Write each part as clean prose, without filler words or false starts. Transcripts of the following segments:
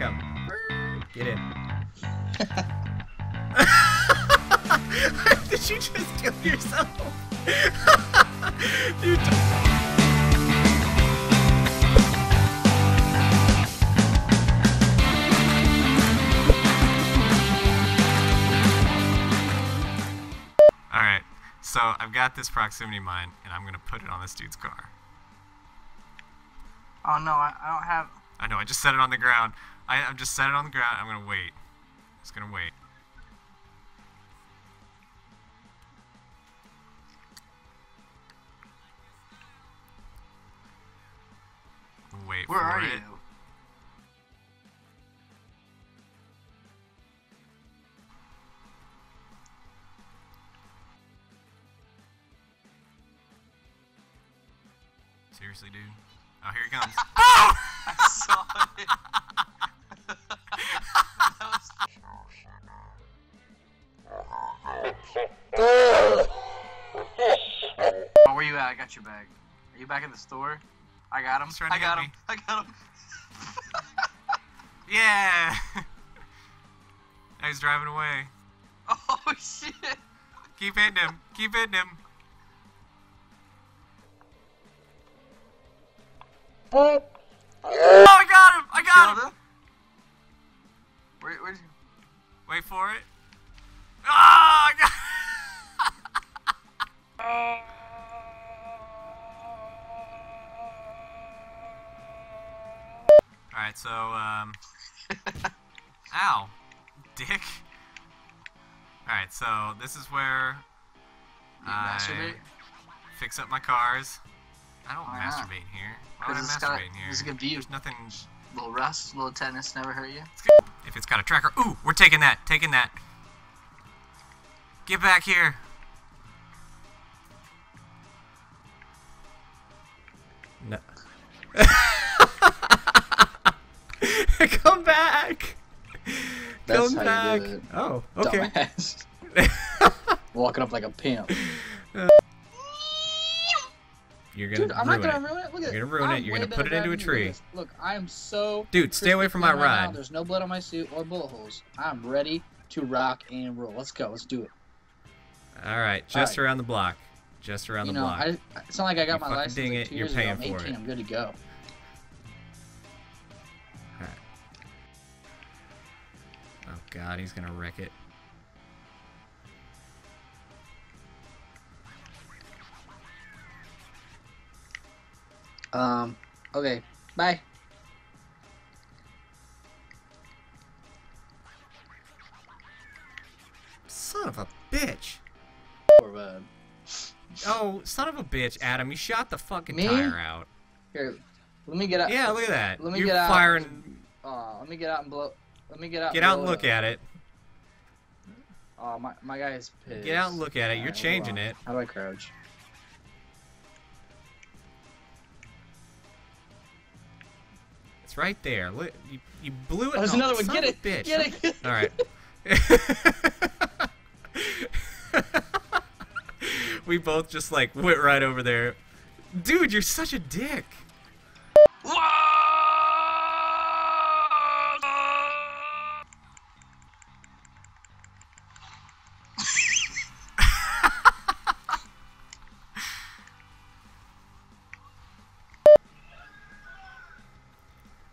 back up. Get in. Did you just kill yourself? You Alright, so I've got this proximity mine, and I'm going to put it on this dude's car. Oh no, I don't have... I know, I just set it on the ground. I just set it on the ground, I'm going to wait. It's going to wait. Wait for it. Where are you? Seriously, dude? Oh, here he comes. Oh! I saw it. Oh, where you at? I got your bag. Are you back in the store? I got him. I got him. I got him. Yeah. Now he's driving away. Oh shit. Keep hitting him. Keep hitting him. Oh, I got him. I got him. Where's he? Wait for it. Oh, I got him. Alright, so, ow, dick. Alright, so this is where I masturbate? Fix up my cars. I don't masturbate here. Why would I masturbate here? This is gonna be nothing. Little rust, little tennis, never hurt you. If it's got a tracker, ooh, we're taking that, taking that. Get back here. No. Come back! That's Come how back! You do it. Oh, okay. Dumbass. Walking up like a pimp. You're gonna Dude, I'm ruin not gonna ruin it. Look at You're gonna ruin it. You're gonna put it into a tree. Look, I am so. Dude, stay away from my ride. Now. There's no blood on my suit or bullet holes. I'm ready to rock and roll. Let's go. Let's do it. All right, just around the block. Just around the block. It's not like I got my license. Dang it! You're paying for it. I'm good to go. God, he's gonna wreck it. Okay. Bye. Son of a bitch. Oh, son of a bitch, Adam. You shot the fucking tire out. Here, let me get out. Yeah, look at that. Let me get out. You're firing. Aw, let me get out and blow. Let me get out. Get out and look at it. Oh, my guy is pissed. Get out and look at it. You're changing it. How do I crouch? It's right there. Look, you blew it. Oh, there's another one. Get it. Bitch. Get it. Get it. All right. We both just like went right over there. Dude, you're such a dick. Whoa!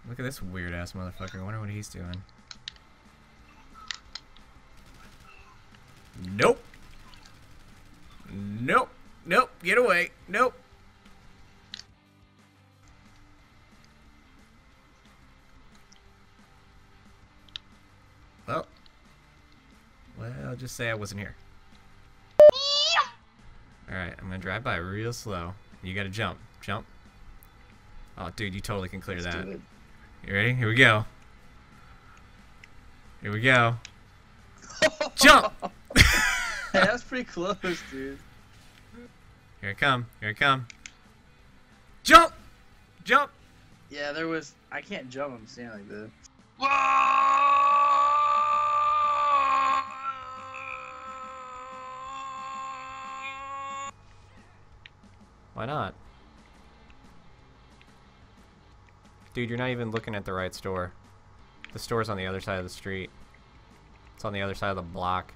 Look at this weird ass motherfucker. I wonder what he's doing. Nope. Nope. Nope. Get away. Nope. Well, just say I wasn't here. Alright, I'm gonna drive by real slow. You gotta jump. Jump. Oh, dude, you totally can clear that. You ready? Here we go. Here we go. Jump! Hey, that's pretty close, dude. Here I come. Here I come. Jump! Jump! Yeah, there was... I can't jump. I'm standing like this. Why not? Dude, you're not even looking at the right store. The store's on the other side of the street. It's on the other side of the block.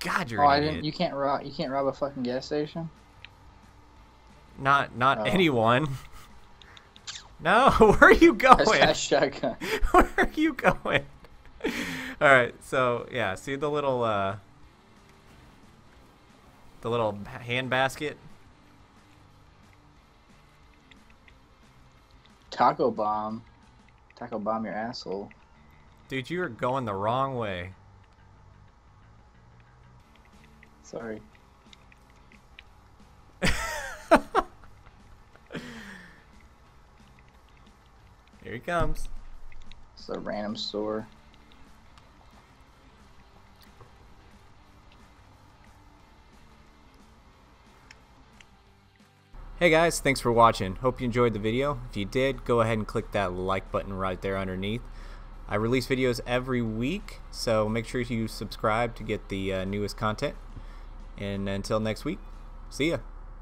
God, you're an idiot. You can't rob a fucking gas station? Not anyone. No, where are you going? That shotgun. Where are you going? All right, so yeah, see the little hand basket. Taco bomb. Taco bomb your asshole. Dude, you are going the wrong way. Sorry. Here he comes. It's a random store. Hey guys, thanks for watching. Hope you enjoyed the video. If you did, go ahead and click that like button right there underneath. I release videos every week, so make sure you subscribe to get the newest content. And until next week, see ya.